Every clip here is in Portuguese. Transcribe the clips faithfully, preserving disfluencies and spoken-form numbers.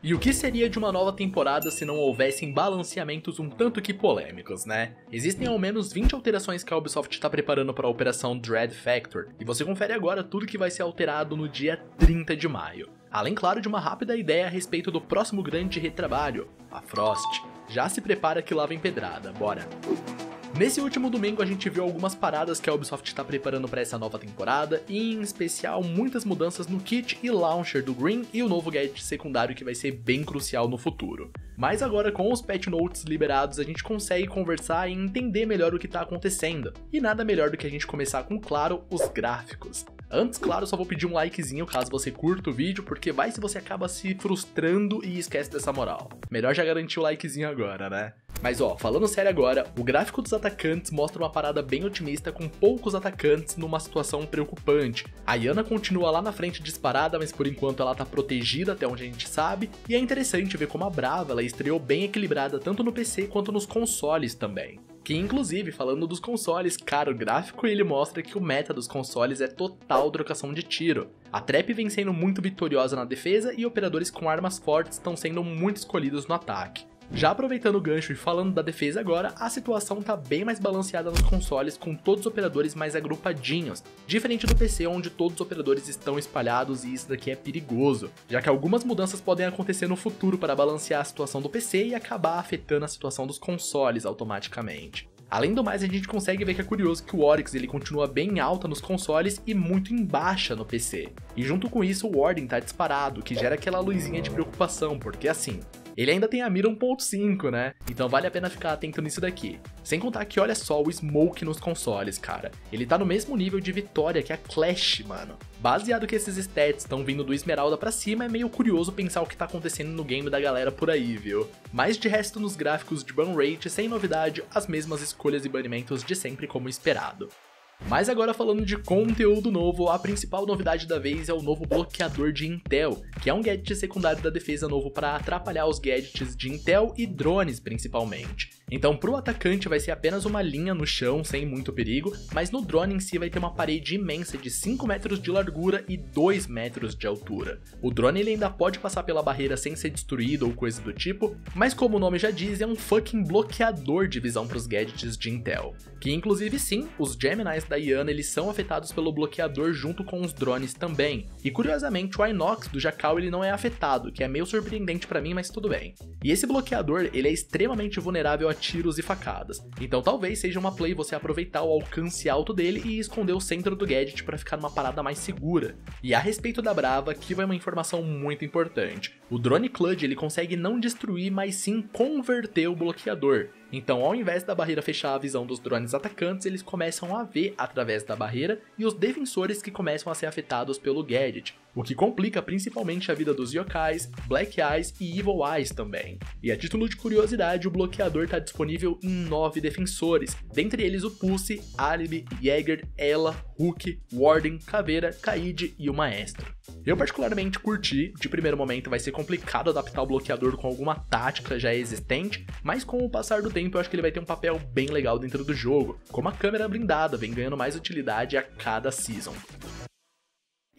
E o que seria de uma nova temporada se não houvessem balanceamentos um tanto que polêmicos, né? Existem ao menos vinte alterações que a Ubisoft está preparando para a Operação Dread Factor, e você confere agora tudo que vai ser alterado no dia trinta de maio. Além, claro, de uma rápida ideia a respeito do próximo grande retrabalho, a Frost. Já se prepara que lá vem pedrada, bora! Nesse último domingo a gente viu algumas paradas que a Ubisoft está preparando para essa nova temporada, e em especial muitas mudanças no kit e launcher do Green e o novo gadget secundário que vai ser bem crucial no futuro. Mas agora com os patch notes liberados a gente consegue conversar e entender melhor o que está acontecendo, e nada melhor do que a gente começar com, claro, os gráficos. Antes, claro, só vou pedir um likezinho caso você curta o vídeo, porque vai se você acaba se frustrando e esquece dessa moral. Melhor já garantir o likezinho agora, né? Mas ó, falando sério agora, o gráfico dos atacantes mostra uma parada bem otimista com poucos atacantes numa situação preocupante. A Iana continua lá na frente disparada, mas por enquanto ela tá protegida até onde a gente sabe, e é interessante ver como a Brava ela estreou bem equilibrada tanto no P C quanto nos consoles também. Que inclusive, falando dos consoles, cara, o gráfico ele mostra que o meta dos consoles é total trocação de tiro. A Trap vem sendo muito vitoriosa na defesa e operadores com armas fortes estão sendo muito escolhidos no ataque. Já aproveitando o gancho e falando da defesa agora, a situação tá bem mais balanceada nos consoles, com todos os operadores mais agrupadinhos, diferente do P C onde todos os operadores estão espalhados, e isso daqui é perigoso, já que algumas mudanças podem acontecer no futuro para balancear a situação do P C e acabar afetando a situação dos consoles automaticamente. Além do mais, a gente consegue ver que é curioso que o Oryx ele continua bem alta nos consoles e muito em baixa no P C. E junto com isso o Warden tá disparado, que gera aquela luzinha de preocupação, porque assim, ele ainda tem a mira um ponto cinco, né? Então vale a pena ficar atento nisso daqui. Sem contar que olha só o Smoke nos consoles, cara. Ele tá no mesmo nível de vitória que a Clash, mano. Baseado que esses stats estão vindo do Esmeralda pra cima, é meio curioso pensar o que tá acontecendo no game da galera por aí, viu? Mas de resto nos gráficos de ban rate, sem novidade, as mesmas escolhas e banimentos de sempre como esperado. Mas agora falando de conteúdo novo, a principal novidade da vez é o novo bloqueador de Intel, que é um gadget secundário da defesa novo para atrapalhar os gadgets de Intel e drones principalmente. Então pro atacante vai ser apenas uma linha no chão sem muito perigo, mas no drone em si vai ter uma parede imensa de cinco metros de largura e dois metros de altura. O drone ele ainda pode passar pela barreira sem ser destruído ou coisa do tipo, mas como o nome já diz, é um fucking bloqueador de visão pros gadgets de Intel. Que inclusive sim, os Geminis da Iana eles são afetados pelo bloqueador junto com os drones também, e curiosamente o Inox do Jackal ele não é afetado, que é meio surpreendente pra mim, mas tudo bem. E esse bloqueador ele é extremamente vulnerável a tiros e facadas, então talvez seja uma play você aproveitar o alcance alto dele e esconder o centro do gadget pra ficar numa parada mais segura. E a respeito da Brava, aqui vai uma informação muito importante, o drone Clutch ele consegue não destruir, mas sim converter o bloqueador. Então ao invés da barreira fechar a visão dos drones atacantes, eles começam a ver através da barreira e os defensores que começam a ser afetados pelo gadget, o que complica principalmente a vida dos Yokais, Black Eyes e Evil Eyes também. E a título de curiosidade, o bloqueador está disponível em nove defensores, dentre eles o Pulse, Alibi, Jäger, Ela, Hulk, Warden, Caveira, Kaid e o Maestro. Eu particularmente curti, de primeiro momento vai ser complicado adaptar o bloqueador com alguma tática já existente, mas com o passar do tempo eu acho que ele vai ter um papel bem legal dentro do jogo, como a câmera blindada vem ganhando mais utilidade a cada season.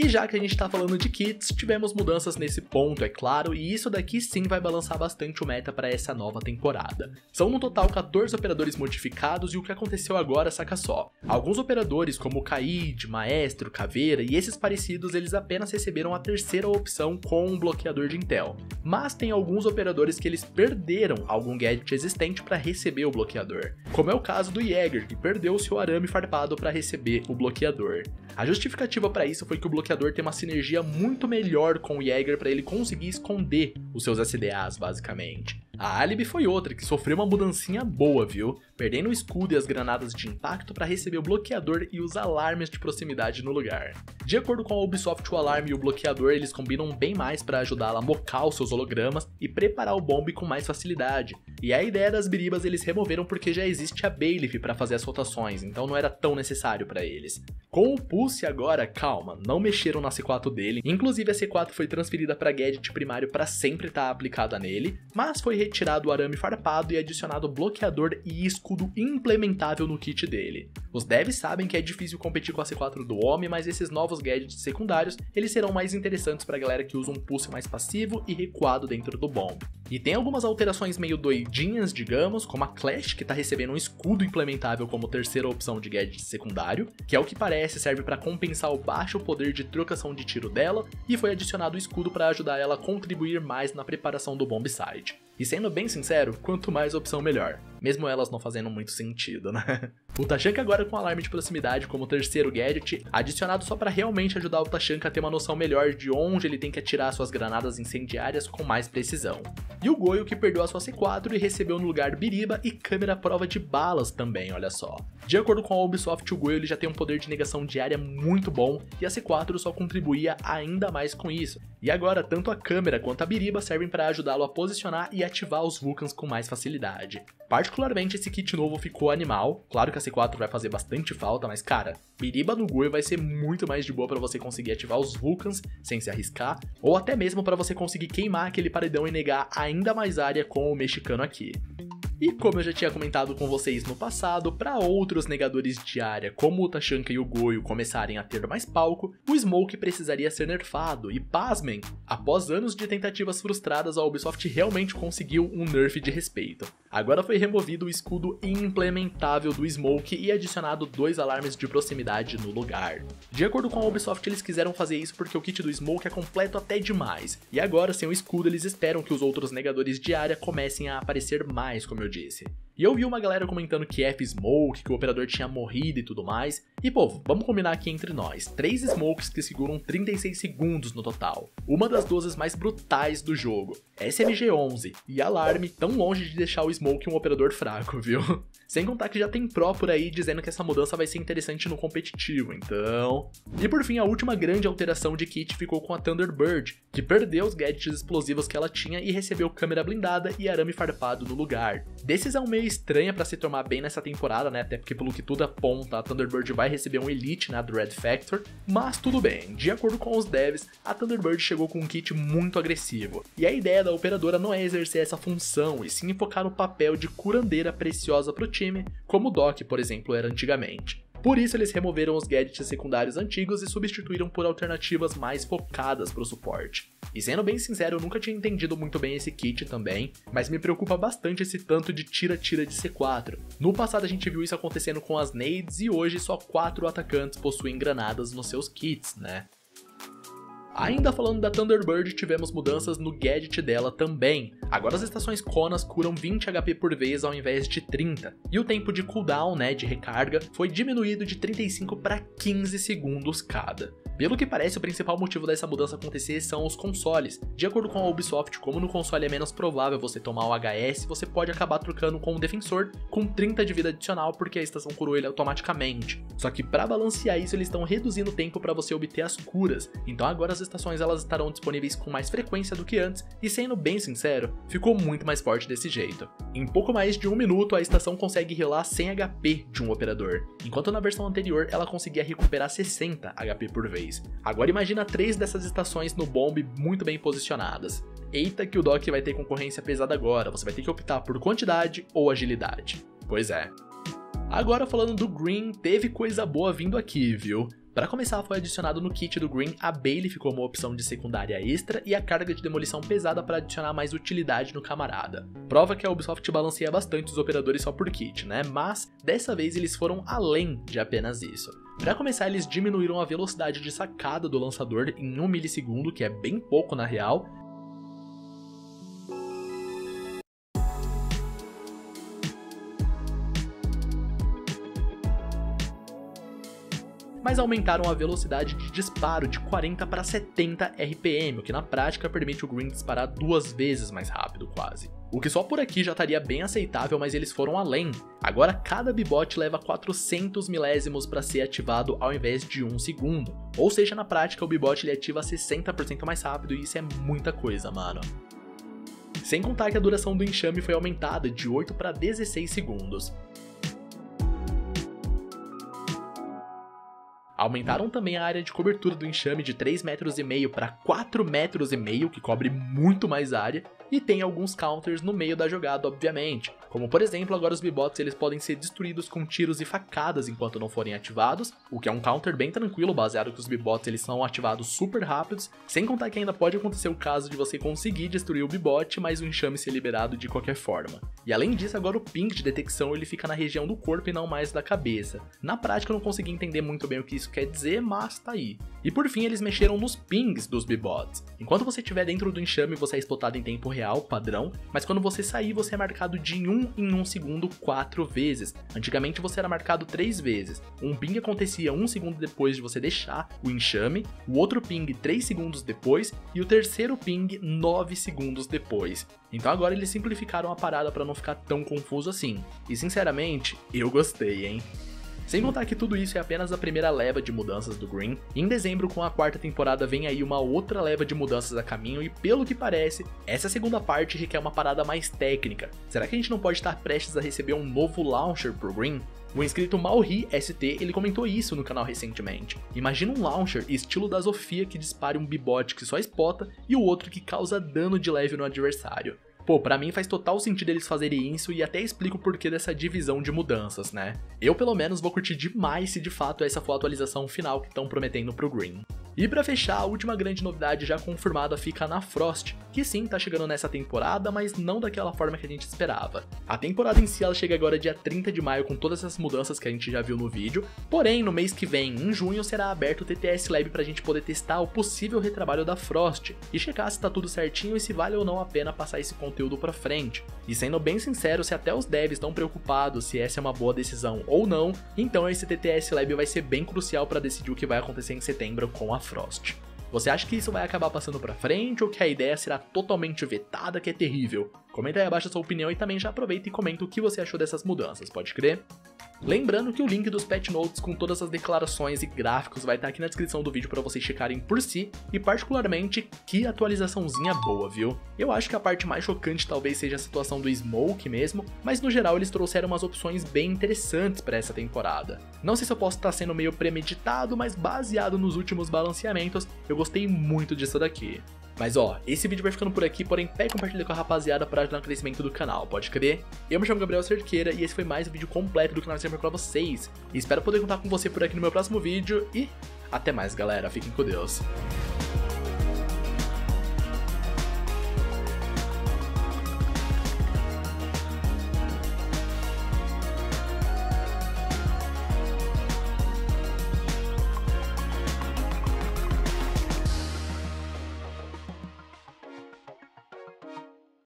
E já que a gente tá falando de kits, tivemos mudanças nesse ponto, é claro, e isso daqui sim vai balançar bastante o meta para essa nova temporada. São no total quatorze operadores modificados, e o que aconteceu agora, saca só. Alguns operadores como Kaid, Maestro, Caveira e esses parecidos, eles apenas receberam a terceira opção com um bloqueador de Intel. Mas tem alguns operadores que eles perderam algum gadget existente para receber o bloqueador, como é o caso do Jäger, que perdeu seu arame farpado para receber o bloqueador. A justificativa para isso foi que o bloqueador O bloqueador tem uma sinergia muito melhor com o Jäger para ele conseguir esconder os seus S D As, basicamente. A Alibi foi outra que sofreu uma mudancinha boa, viu? Perdendo o escudo e as granadas de impacto para receber o bloqueador e os alarmes de proximidade no lugar. De acordo com a Ubisoft, o alarme e o bloqueador eles combinam bem mais para ajudá-la a mocar os seus hologramas e preparar o bombe com mais facilidade. E a ideia das biribas eles removeram porque já existe a Bailiff para fazer as rotações, então não era tão necessário para eles. Com o Pulse agora, calma, não mexeram na C quatro dele, inclusive a C quatro foi transferida para gadget primário para sempre estar tá aplicada nele, mas foi retirado o arame farpado e adicionado bloqueador e escudo implementável no kit dele. Os devs sabem que é difícil competir com a C quatro do homem, mas esses novos gadgets secundários eles serão mais interessantes para a galera que usa um pulse mais passivo e recuado dentro do bomb. E tem algumas alterações meio doidinhas, digamos, como a Clash, que está recebendo um escudo implementável como terceira opção de gadget secundário, que ao que parece serve para compensar o baixo poder de trocação de tiro dela, e foi adicionado o escudo para ajudar ela a contribuir mais na preparação do bombsite. E sendo bem sincero, quanto mais opção melhor, mesmo elas não fazendo muito sentido, né? O Tachanka agora com alarme de proximidade como terceiro gadget, adicionado só para realmente ajudar o Tachanka a ter uma noção melhor de onde ele tem que atirar suas granadas incendiárias com mais precisão. E o Goyo que perdeu a sua C quatro e recebeu no lugar biriba e câmera à prova de balas também, olha só. De acordo com a Ubisoft, o Goyo ele já tem um poder de negação diária muito bom e a C quatro só contribuía ainda mais com isso. E agora tanto a câmera quanto a biriba servem para ajudá-lo a posicionar e ativar os Vulcans com mais facilidade. Particularmente esse kit novo ficou animal, claro que a C quatro vai fazer bastante falta, mas cara, biriba no Goyo vai ser muito mais de boa para você conseguir ativar os Vulcans sem se arriscar, ou até mesmo para você conseguir queimar aquele paredão e negar ainda mais área com o mexicano aqui. E como eu já tinha comentado com vocês no passado, para outros negadores de área como o Tachanka e o Goyo começarem a ter mais palco, o Smoke precisaria ser nerfado, e pasmem, após anos de tentativas frustradas a Ubisoft realmente conseguiu um nerf de respeito. Agora foi removido o escudo implementável do Smoke e adicionado dois alarmes de proximidade no lugar. De acordo com a Ubisoft eles quiseram fazer isso porque o kit do Smoke é completo até demais, e agora sem o escudo eles esperam que os outros negadores de área comecem a aparecer mais, como eu Eu disse. E eu vi uma galera comentando que F Smoke, que o operador tinha morrido e tudo mais. E povo, vamos combinar aqui entre nós, três Smokes que seguram trinta e seis segundos no total. Uma das doses mais brutais do jogo. S M G onze e Alarme tão longe de deixar o Smoke um operador fraco, viu? Sem contar que já tem pró por aí dizendo que essa mudança vai ser interessante no competitivo, então... E por fim, a última grande alteração de kit ficou com a Thunderbird, que perdeu os gadgets explosivos que ela tinha e recebeu câmera blindada e arame farpado no lugar. Decisão meio estranha para se tomar bem nessa temporada, né? Até porque pelo que tudo aponta, a Thunderbird vai receber um Elite na Dread Factor, mas tudo bem. De acordo com os devs, a Thunderbird chegou com um kit muito agressivo, e a ideia da operadora não é exercer essa função, e sim focar no papel de curandeira preciosa pro time, como o Doc, por exemplo, era antigamente. Por isso eles removeram os gadgets secundários antigos e substituíram por alternativas mais focadas para o suporte. E sendo bem sincero, eu nunca tinha entendido muito bem esse kit também, mas me preocupa bastante esse tanto de tira-tira de C quatro. No passado a gente viu isso acontecendo com as nades e hoje só quatro atacantes possuem granadas nos seus kits, né? Ainda falando da Thunderbird, tivemos mudanças no gadget dela também. Agora as estações Conas curam vinte H P por vez ao invés de trinta, e o tempo de cooldown, né, de recarga, foi diminuído de trinta e cinco para quinze segundos cada. Pelo que parece, o principal motivo dessa mudança acontecer são os consoles. De acordo com a Ubisoft, como no console é menos provável você tomar o H S, você pode acabar trocando com um defensor com trinta de vida adicional porque a estação curou ele automaticamente. Só que para balancear isso, eles estão reduzindo o tempo para você obter as curas, então agora as estações elas estarão disponíveis com mais frequência do que antes, e sendo bem sincero, ficou muito mais forte desse jeito. Em pouco mais de um minuto, a estação consegue relar cem H P de um operador, enquanto na versão anterior ela conseguia recuperar sessenta H P por vez. Agora imagina três dessas estações no bomb muito bem posicionadas. Eita que o Doc vai ter concorrência pesada agora, você vai ter que optar por quantidade ou agilidade. Pois é. Agora falando do Green, teve coisa boa vindo aqui, viu? Para começar, foi adicionado no kit do Green a Bailey ficou uma opção de secundária extra e a carga de demolição pesada para adicionar mais utilidade no camarada. Prova que a Ubisoft balanceia bastante os operadores só por kit, né? Mas dessa vez eles foram além de apenas isso. Para começar, eles diminuíram a velocidade de sacada do lançador em um milissegundo, que é bem pouco na real. Mas aumentaram a velocidade de disparo de quarenta para setenta R P M, o que na prática permite o Green disparar duas vezes mais rápido quase. O que só por aqui já estaria bem aceitável, mas eles foram além. Agora cada bibot leva quatrocentos milésimos para ser ativado ao invés de um segundo. Ou seja, na prática o bibot ele ativa sessenta por cento mais rápido, e isso é muita coisa, mano. Sem contar que a duração do enxame foi aumentada de oito para dezesseis segundos. Aumentaram também a área de cobertura do enxame de três metros e meio para quatro metros e meio, que cobre muito mais área, e tem alguns counters no meio da jogada, obviamente. Como por exemplo, agora os B-Bots eles podem ser destruídos com tiros e facadas enquanto não forem ativados, o que é um counter bem tranquilo, baseado que os B-Bots eles são ativados super rápidos, sem contar que ainda pode acontecer o caso de você conseguir destruir o B-Bot, mas o enxame ser liberado de qualquer forma. E além disso, agora o ping de detecção ele fica na região do corpo e não mais da cabeça. Na prática eu não consegui entender muito bem o que isso quer dizer, mas tá aí. E por fim eles mexeram nos pings dos B-Bots. Enquanto você estiver dentro do enxame você é spotado em tempo real, padrão, mas quando você sair você é marcado de um em um segundo quatro vezes. Antigamente você era marcado três vezes. Um ping acontecia um segundo depois de você deixar o enxame, o outro ping três segundos depois e o terceiro ping nove segundos depois. Então agora eles simplificaram a parada para não ficar tão confuso assim. E sinceramente, eu gostei, hein? Sem contar que tudo isso é apenas a primeira leva de mudanças do Green, e em dezembro com a quarta temporada vem aí uma outra leva de mudanças a caminho e pelo que parece, essa segunda parte requer uma parada mais técnica. Será que a gente não pode estar prestes a receber um novo launcher pro Green? O inscrito MalRiST ele comentou isso no canal recentemente. Imagina um launcher estilo da Zofia que dispare um B-Bot que só espota e o outro que causa dano de leve no adversário. Pô, pra mim faz total sentido eles fazerem isso e até explico o porquê dessa divisão de mudanças, né? Eu pelo menos vou curtir demais se de fato essa for a atualização final que estão prometendo pro Green. E pra fechar, a última grande novidade já confirmada fica na Frost, que sim, tá chegando nessa temporada, mas não daquela forma que a gente esperava. A temporada em si ela chega agora dia trinta de maio com todas essas mudanças que a gente já viu no vídeo, porém no mês que vem, em junho, será aberto o T T S Lab pra gente poder testar o possível retrabalho da Frost e checar se tá tudo certinho e se vale ou não a pena passar esse conteúdo conteúdo pra frente. E sendo bem sincero, se até os devs estão preocupados se essa é uma boa decisão ou não, então esse T T S Lab vai ser bem crucial para decidir o que vai acontecer em setembro com a Frost. Você acha que isso vai acabar passando pra frente ou que a ideia será totalmente vetada, que é terrível? Comenta aí abaixo a sua opinião e também já aproveita e comenta o que você achou dessas mudanças, pode crer? Lembrando que o link dos patch notes com todas as declarações e gráficos vai estar aqui na descrição do vídeo para vocês checarem por si, e particularmente, que atualizaçãozinha boa, viu? Eu acho que a parte mais chocante talvez seja a situação do Smoke mesmo, mas no geral eles trouxeram umas opções bem interessantes para essa temporada. Não sei se eu posso estar sendo meio premeditado, mas baseado nos últimos balanceamentos, eu gostei muito disso daqui. Mas ó, esse vídeo vai ficando por aqui, porém pega e compartilha com a rapaziada para ajudar no crescimento do canal, pode crer? Eu me chamo Gabriel Cerqueira e esse foi mais um vídeo completo do canal sempre pra vocês. Espero poder contar com você por aqui no meu próximo vídeo e até mais galera, fiquem com Deus.